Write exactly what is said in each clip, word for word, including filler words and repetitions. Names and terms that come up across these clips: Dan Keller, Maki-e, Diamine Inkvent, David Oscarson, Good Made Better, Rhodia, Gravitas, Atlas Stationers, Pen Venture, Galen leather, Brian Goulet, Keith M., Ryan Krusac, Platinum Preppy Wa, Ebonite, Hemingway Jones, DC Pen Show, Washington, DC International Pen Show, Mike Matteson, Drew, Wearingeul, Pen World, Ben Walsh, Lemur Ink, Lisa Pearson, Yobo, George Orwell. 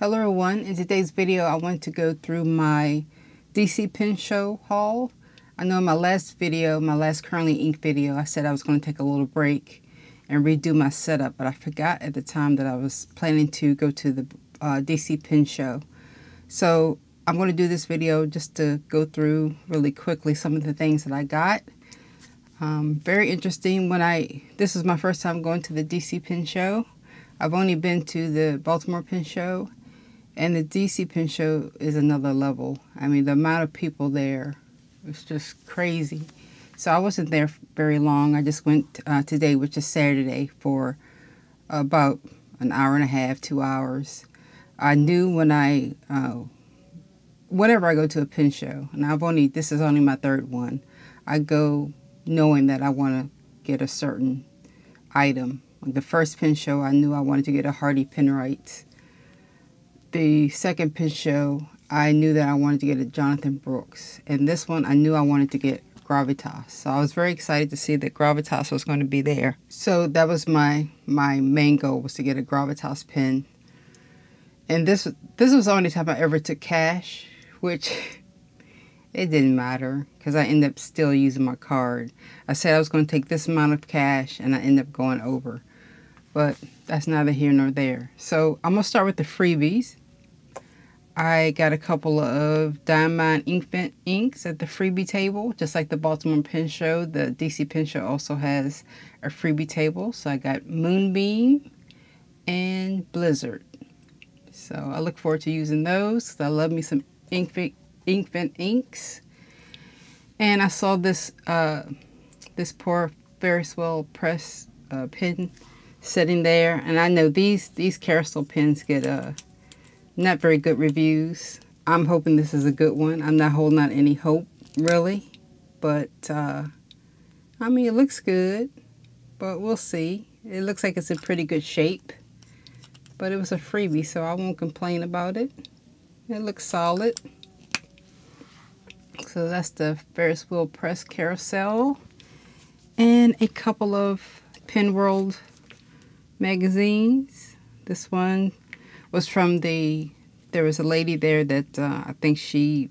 Hello everyone, in today's video I want to go through my D C Pen Show haul. I know in my last video, my last currently ink video, I said I was going to take a little break and redo my setup, but I forgot at the time that I was planning to go to the uh, D C Pen Show. So I'm going to do this video just to go through really quickly some of the things that I got. Um, very interesting. When I this is my first time going to the D C Pen Show. I've only been to the Baltimore Pin Show. And the D C Pen Show is another level. I mean, the amount of people there is just crazy. So I wasn't there very long. I just went uh, today, which is Saturday, for about an hour and a half, two hours. I knew when I, uh, whenever I go to a pen show, and I've only, this is only my third one, I go knowing that I want to get a certain item. Like the first pen show, I knew I wanted to get a Hardy Penwright. The second pen show, I knew that I wanted to get a Jonathan Brooks. And this one, I knew I wanted to get Gravitas. So I was very excited to see that Gravitas was going to be there. So that was my my main goal, was to get a Gravitas pen. And this, this was the only time I ever took cash, which it didn't matter because I ended up still using my card. I said I was going to take this amount of cash and I ended up going over. But that's neither here nor there. So I'm going to start with the freebies. I got a couple of Diamine Inkvent inks at the freebie table. Just like the Baltimore Pen Show, the D C Pen Show also has a freebie table. So I got Moonbeam and Blizzard. So I look forward to using those because I love me some Inkvent, Inkvent inks. And I saw this, uh, this poor Ferris Wheel Press uh, pen sitting there. And I know these, these carousel pens get uh, not very good reviews. I'm hoping this is a good one. I'm not holding out any hope, really. But, uh, I mean, it looks good. But we'll see. It looks like it's in pretty good shape. But it was a freebie, so I won't complain about it. It looks solid. So that's the Ferris Wheel Press Carousel. And a couple of Pen World magazines. This one was from the, there was a lady there that uh, I think she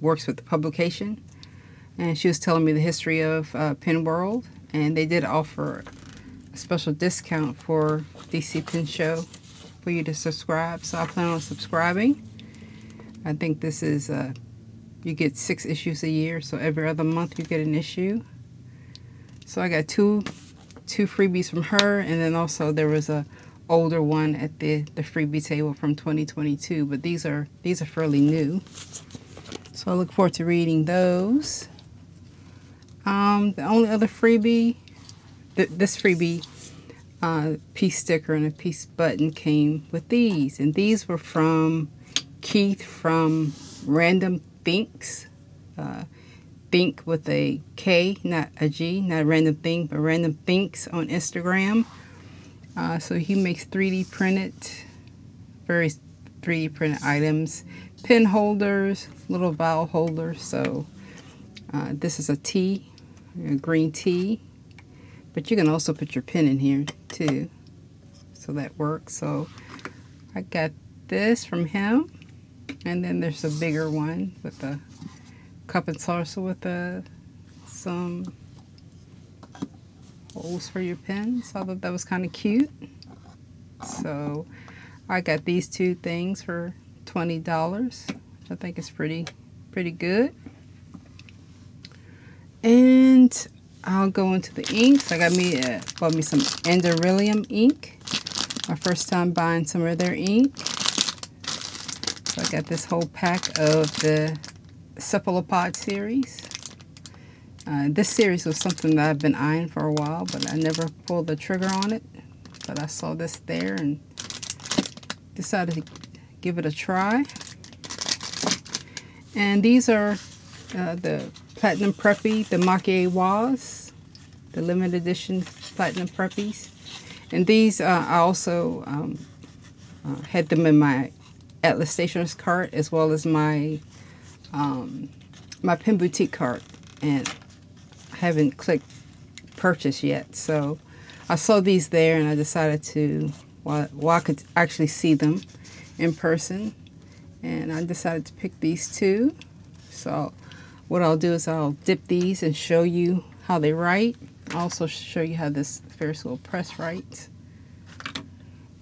works with the publication, and she was telling me the history of uh, Pen World, and they did offer a special discount for D C Pen Show for you to subscribe, so I plan on subscribing. I think this is, uh, you get six issues a year, so every other month you get an issue. So I got two two freebies from her, and then also there was a older one at the the freebie table from twenty twenty-two, but these are these are fairly new, so I look forward to reading those. Um the only other freebie, th this freebie uh piece sticker and a piece button came with these, and these were from Keith from Random Thinks. uh Think with a K, not a G, not Random Thing, but Random Thinks on Instagram. Uh, so he makes three D printed, various three D printed items, pen holders, little vial holders. So uh, this is a tea, a green tea, but you can also put your pen in here too. So that works. So I got this from him, and then there's a bigger one with a cup and saucer with uh, some holes for your pens. I thought that was kind of cute. So I got these two things for twenty dollars, which I think is pretty, pretty good. And I'll go into the inks. I got me, uh, bought me some Andorium ink. My first time buying some of their ink. So I got this whole pack of the Cephalopod series. Uh, this series was something that I've been eyeing for a while, but I never pulled the trigger on it. But I saw this there and decided to give it a try. And these are uh, the Platinum Preppy, the Maki-e Wa's, the limited edition Platinum Preppies. And these uh, I also um, uh, had them in my Atlas Stationers cart, as well as my um my Pen Boutique cart, and I haven't clicked purchase yet, so I saw these there and I decided to, well, well I could actually see them in person, and I decided to pick these two. So what I'll do is I'll dip these and show you how they write. I'll also show you how this Ferris Wheel Press writes.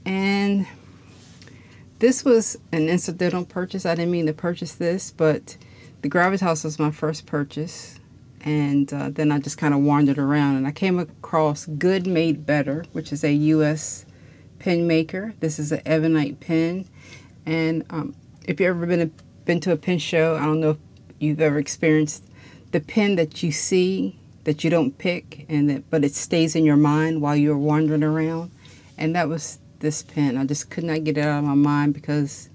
And this was an incidental purchase. I didn't mean to purchase this, but the Gravitas was my first purchase. And uh, then I just kind of wandered around and I came across Good Made Better, which is a U S pen maker. This is an Ebonite pen. And um, if you've ever been, a, been to a pen show, I don't know if you've ever experienced the pen that you see that you don't pick, and that, but it stays in your mind while you're wandering around. And that was this pen. I just could not get it out of my mind because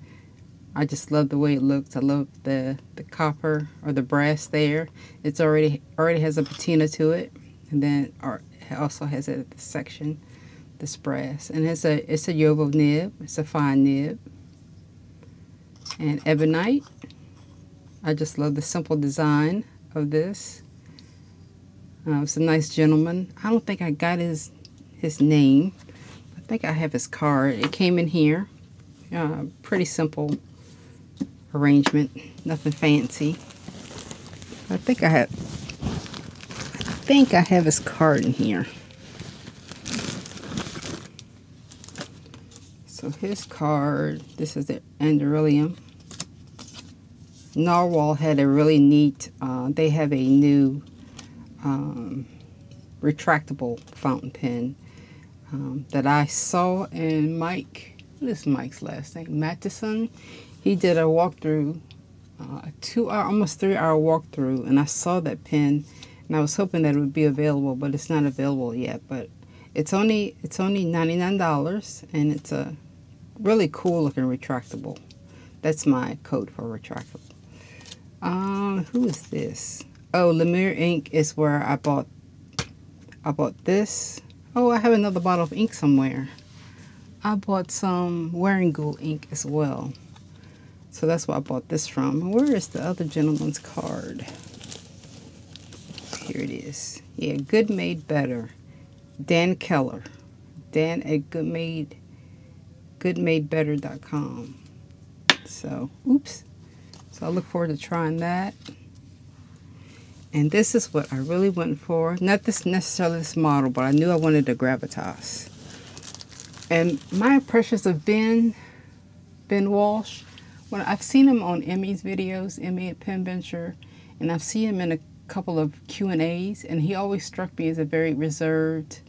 I just love the way it looks. I love the, the copper or the brass there. It's already already has a patina to it, and then or it also has a section, this brass, and it's a it's a Yobo nib. It's a fine nib, and Ebonite. I just love the simple design of this. Uh, it's a nice gentleman. I don't think I got his his name. I think I have his card. It came in here. Uh, pretty simple arrangement, nothing fancy. I think I have I think I have his card in here. So his card, this is the Andrillium. Narwhal had a really neat, uh, they have a new um, retractable fountain pen um, that I saw in Mike. This is Mike's last name, Matteson. He did a walkthrough, uh, a two-hour, almost three-hour walkthrough, and I saw that pen, and I was hoping that it would be available, but it's not available yet. But it's only it's only ninety-nine dollars, and it's a really cool-looking retractable. That's my code for retractable. Um, who is this? Oh, Lemur Ink is where I bought. I bought this. Oh, I have another bottle of ink somewhere. I bought some Wearingeul ink as well. So that's where I bought this from. Where is the other gentleman's card? Here it is. Yeah, Good Made Better. Dan Keller. Dan at good made better dot com. So, oops. So I look forward to trying that. And this is what I really went for. Not this necessarily this model, but I knew I wanted a Gravitas. And my impressions of Ben, Ben Walsh, when I've seen him on Emmy's videos, Emmy at Pen Venture, and I've seen him in a couple of Q and A's, and he always struck me as a very reserved,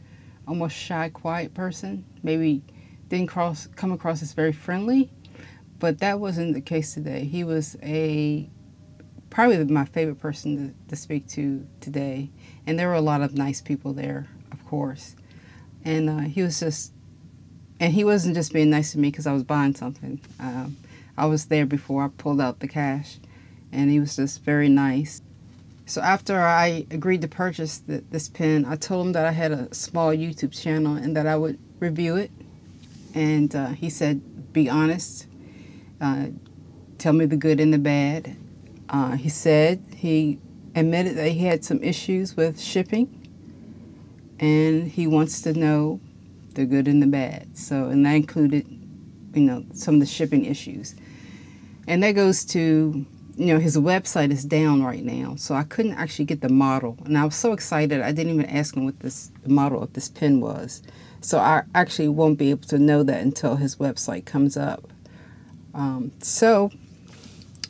almost shy, quiet person. Maybe didn't cross, come across as very friendly, but that wasn't the case today. He was a probably my favorite person to, to speak to today, and there were a lot of nice people there, of course, and uh, he was just. And he wasn't just being nice to me because I was buying something. Um, I was there before I pulled out the cash, and he was just very nice. So after I agreed to purchase the, this pen, I told him that I had a small YouTube channel and that I would review it. And uh, he said, be honest, uh, tell me the good and the bad. Uh, he said he admitted that he had some issues with shipping, and he wants to know the good and the bad. So, and that included, you know, some of the shipping issues. And that goes to, you know, his website is down right now, so I couldn't actually get the model. And I was so excited, I didn't even ask him what this the model of this pen was. So I actually won't be able to know that until his website comes up. Um, so,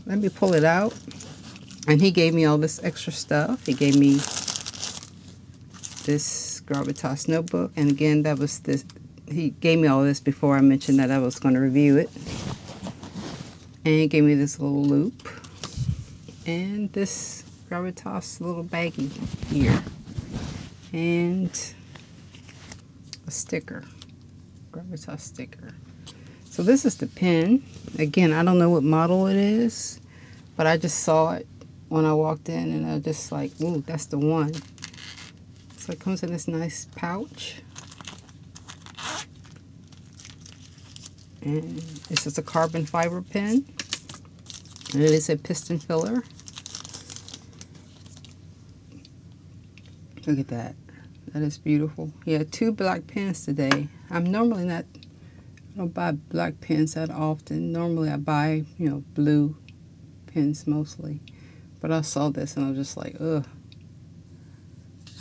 let me pull it out. And he gave me all this extra stuff. He gave me this Gravitas notebook, and again, that was this. He gave me all this before I mentioned that I was going to review it, and he gave me this little loop and this Gravitas little baggie here, and a sticker, Gravitas sticker. So this is the pen. Again, I don't know what model it is, but I just saw it when I walked in, and I was just like, "Ooh, that's the one." So it comes in this nice pouch, and this is a carbon fiber pen, and it is a piston filler. Look at that, that is beautiful. Yeah, two black pens today. I'm normally not I don't buy black pens that often. Normally I buy, you know, blue pens mostly. But I saw this and I was just like, ugh,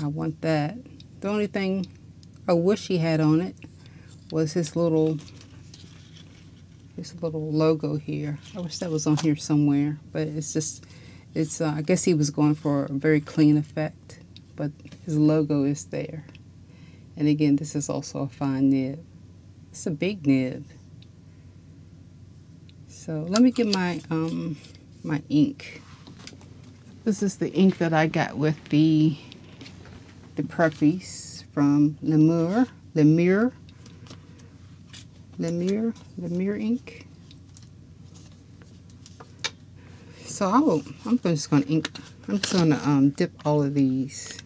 I want that. The only thing I wish he had on it was his little, his little logo here. I wish that was on here somewhere, but it's just, it's, uh, I guess he was going for a very clean effect, but his logo is there. And again, this is also a fine nib. It's a big nib. So let me get my, um, my ink. This is the ink that I got with the the preppies from Lemur, Lemur, Lemur, Lemur Ink. So I will. I'm just going to ink. I'm just going to um, dip all of these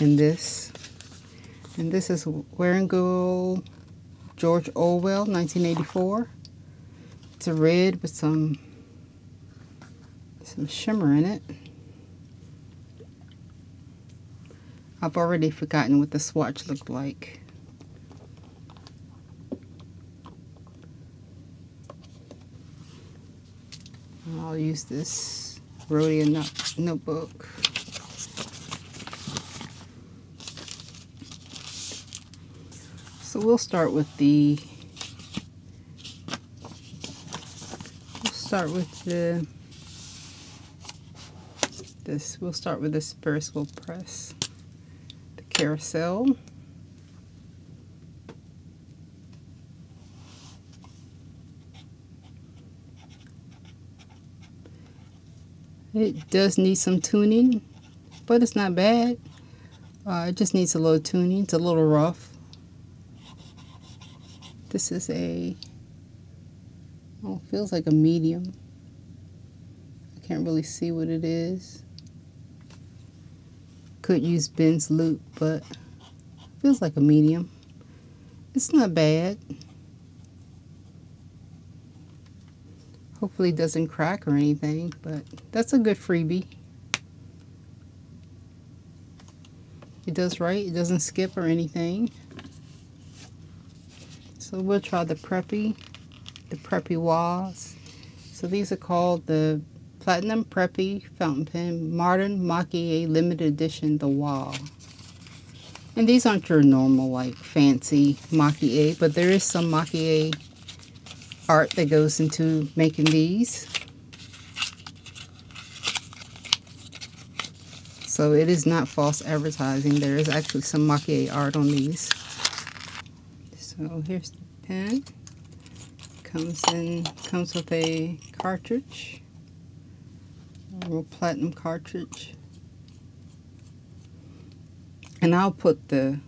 in this, and this is Wearingeul, George Orwell, nineteen eighty-four. It's a red with some. Some shimmer in it. I've already forgotten what the swatch looked like. I'll use this Rhodia not notebook. So we'll start with the we'll start with the This we'll start with this Ferris Wheel Press, the carousel. It does need some tuning, but it's not bad. Uh, it just needs a little tuning. It's a little rough. This is a oh, it feels like a medium. I can't really see what it is. Could use Ben's loop, but feels like a medium. It's not bad. Hopefully it doesn't crack or anything, but that's a good freebie. It does right. It doesn't skip or anything. So we'll try the Preppy, the Preppy Wa's. So these are called the Platinum Preppy Fountain Pen, Modern Maki-e Limited Edition, the Wa. And these aren't your normal, like, fancy Maki-e, but there is some Maki-e art that goes into making these. So it is not false advertising. There is actually some Maki-e art on these. So here's the pen. Comes in, comes with a cartridge. A little platinum cartridge, and I'll put the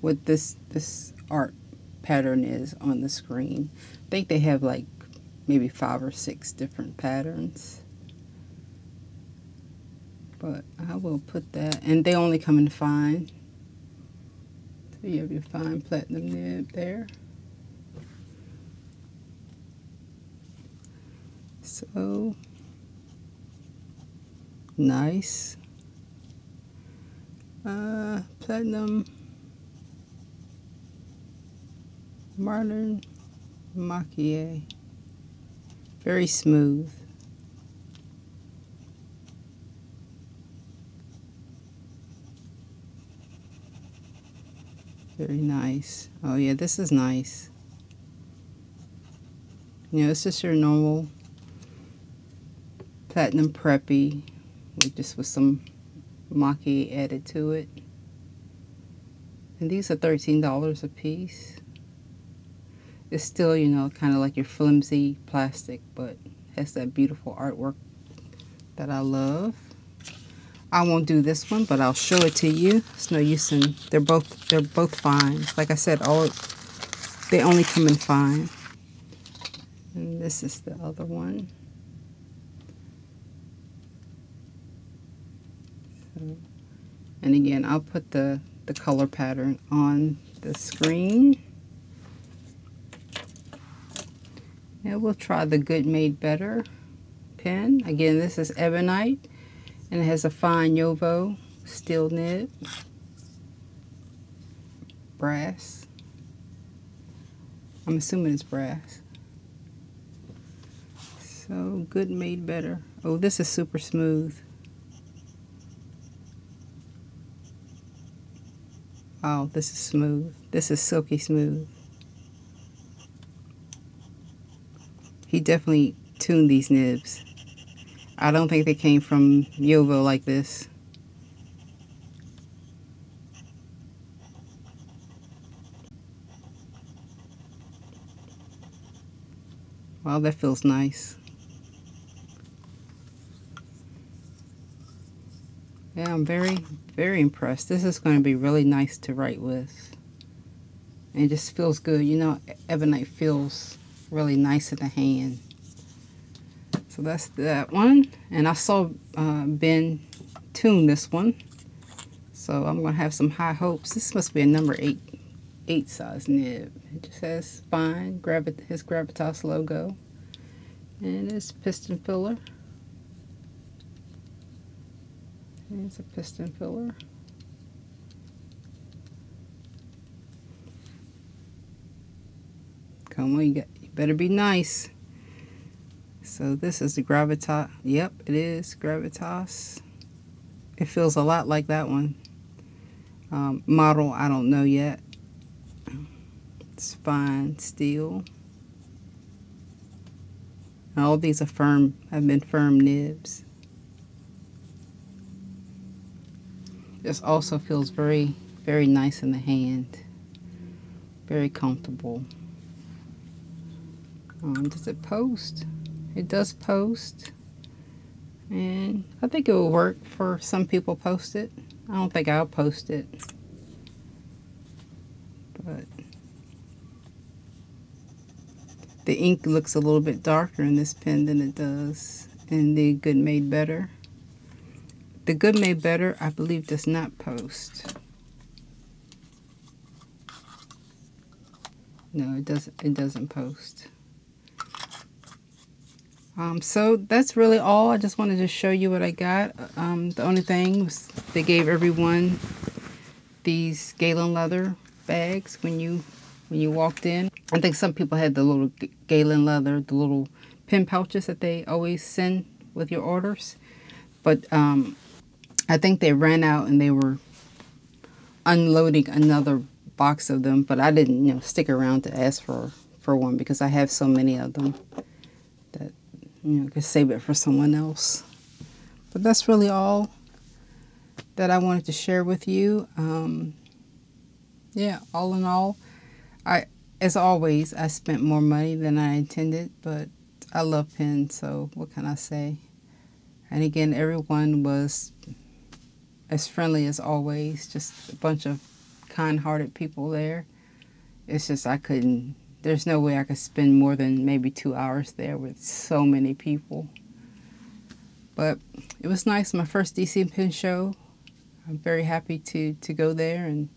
what this this art pattern is on the screen. I think they have like maybe five or six different patterns, but I will put that, and they only come in fine, so you have your fine platinum nib there. So nice. Uh, Platinum Modern Maki-e. Very smooth. Very nice. Oh yeah, this is nice. You know, it's just your normal Platinum Preppy. Just with some Maki-e added to it. And these are thirteen dollars a piece. It's still, you know, kind of like your flimsy plastic, but has that beautiful artwork that I love. I won't do this one, but I'll show it to you. It's no use in, they're both, they're both fine. Like I said, all they only come in fine. And this is the other one. And again, I'll put the, the color pattern on the screen. Now we'll try the Good Made Better pen. Again, this is Ebonite, and it has a fine Yobo steel nib, brass. I'm assuming it's brass. So, Good Made Better. Oh, this is super smooth. Oh, this is smooth. This is silky smooth. He definitely tuned these nibs. I don't think they came from Yobo like this. Wow, that feels nice. Yeah, I'm very, very impressed. This is going to be really nice to write with. And it just feels good. You know, Ebonite feels really nice in the hand. So that's that one. And I saw uh, Ben tune this one. So I'm going to have some high hopes. This must be a number eight. eight size nib. It just has spine, gravit his Gravitas logo, and it's piston filler. And it's a piston filler. Come on, you got, you better be nice. So this is the Gravitas. Yep, it is Gravitas. It feels a lot like that one. Um, model, I don't know yet. Fine steel. All these are firm, have been firm nibs. This also feels very, very nice in the hand. Very comfortable. Um, does it post? It does post. And I think it will work for some people post it. I don't think I'll post it. But the ink looks a little bit darker in this pen than it does in the Good Made Better. The Good Made Better, I believe, does not post. No, it doesn't. It doesn't post. Um, so that's really all. I just wanted to show you what I got. Um, the only thing was they gave everyone these Galen leather bags when you when you walked in. I think some people had the little Galen leather, the little pen pouches that they always send with your orders. But um, I think they ran out and they were unloading another box of them. But I didn't, you know, stick around to ask for, for one because I have so many of them that, you know, I could save it for someone else. But that's really all that I wanted to share with you. Um, yeah, all in all, I... As always, I spent more money than I intended, but I love pens, so what can I say? And again, everyone was as friendly as always, just a bunch of kind-hearted people there. It's just I couldn't, there's no way I could spend more than maybe two hours there with so many people. But it was nice, my first D C Pen Show. I'm very happy to, to go there, and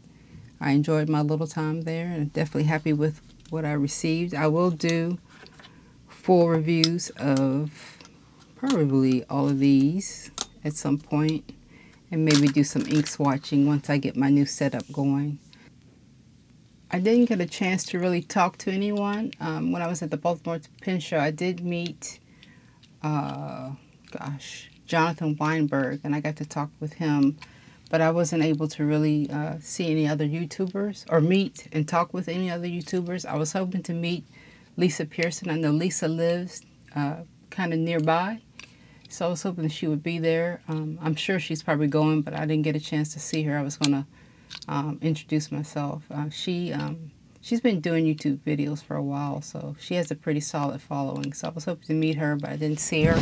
I enjoyed my little time there, and I'm definitely happy with what I received. I will do full reviews of probably all of these at some point, and maybe do some ink swatching once I get my new setup going. I didn't get a chance to really talk to anyone. Um, when I was at the Baltimore Pin Show, I did meet, uh, gosh, Jonathan Weinberg, and I got to talk with him. But I wasn't able to really uh, see any other YouTubers or meet and talk with any other YouTubers. I was hoping to meet Lisa Pearson. I know Lisa lives uh, kind of nearby, so I was hoping she would be there. Um, I'm sure she's probably going, but I didn't get a chance to see her. I was going to um, introduce myself. Uh, she, um, she's been doing YouTube videos for a while, so she has a pretty solid following. So I was hoping to meet her, but I didn't see her.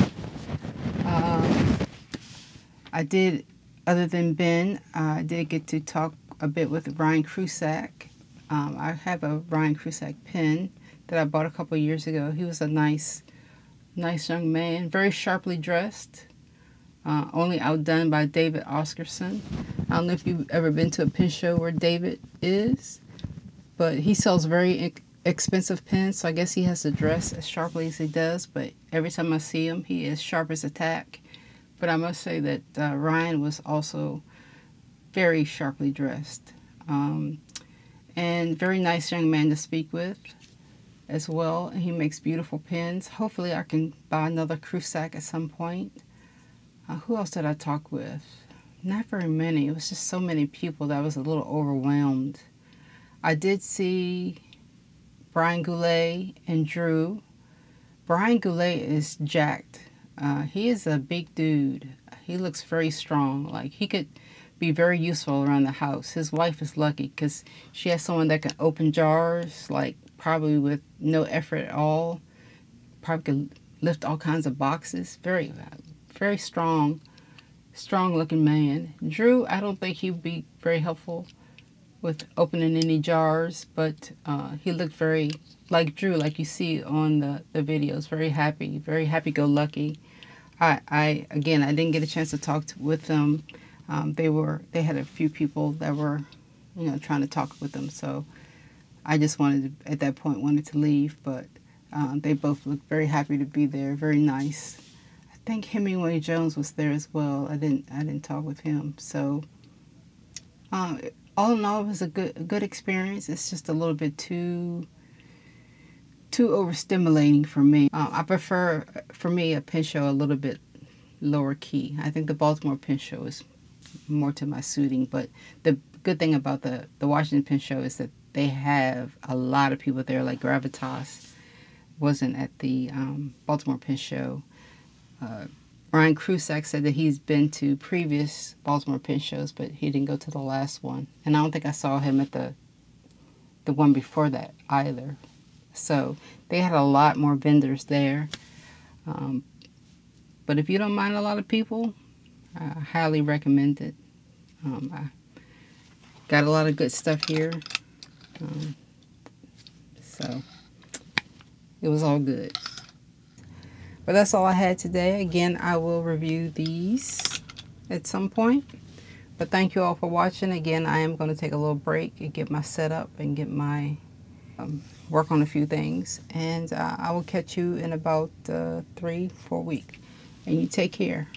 Um, I did... Other than Ben, uh, I did get to talk a bit with Ryan Krusac. Um, I have a Ryan Krusac pen that I bought a couple of years ago. He was a nice, nice young man, very sharply dressed, uh, only outdone by David Oscarson. I don't know if you've ever been to a pen show where David is, but he sells very expensive pens, so I guess he has to dress as sharply as he does, but every time I see him, he is sharp as a tack. But I must say that uh, Ryan was also very sharply dressed, um, and very nice young man to speak with. as well. He makes beautiful pens. Hopefully I can buy another Krusac at some point. Uh, who else did I talk with? Not very many. It was just so many people that I was a little overwhelmed. I did see Brian Goulet and Drew. Brian Goulet is jacked. Uh, he is a big dude. He looks very strong. Like, he could be very useful around the house. His wife is lucky because she has someone that can open jars, like, probably with no effort at all. Probably could lift all kinds of boxes. Very, very strong, strong-looking man. Drew, I don't think he'd be very helpful with opening any jars, but uh, he looked very, like Drew, like you see on the, the videos, very happy, very happy-go-lucky. I, I again, I didn't get a chance to talk to, with them. Um, they were, they had a few people that were, you know, trying to talk with them. So I just wanted to, at that point, wanted to leave, but um, they both looked very happy to be there. Very nice. I think Hemingway Jones was there as well. I didn't, I didn't talk with him. So um, all in all, it was a good, a good experience. It's just a little bit too, too overstimulating for me. Uh, I prefer, for me, a pen show a little bit lower key. I think the Baltimore Pen Show is more to my suiting, but the good thing about the, the Washington Pen Show is that they have a lot of people there, like Gravitas wasn't at the um, Baltimore Pen Show. Uh, Ryan Krusac said that he's been to previous Baltimore Pen Shows, but he didn't go to the last one. And I don't think I saw him at the the one before that either. So they had a lot more vendors there. Um, but if you don't mind a lot of people, I highly recommend it. Um, I got a lot of good stuff here. Um, so it was all good. But that's all I had today. Again, I will review these at some point. But thank you all for watching. Again, I am going to take a little break and get my setup and get my um, work on a few things. And uh, I will catch you in about uh, three, four weeks. And you take care.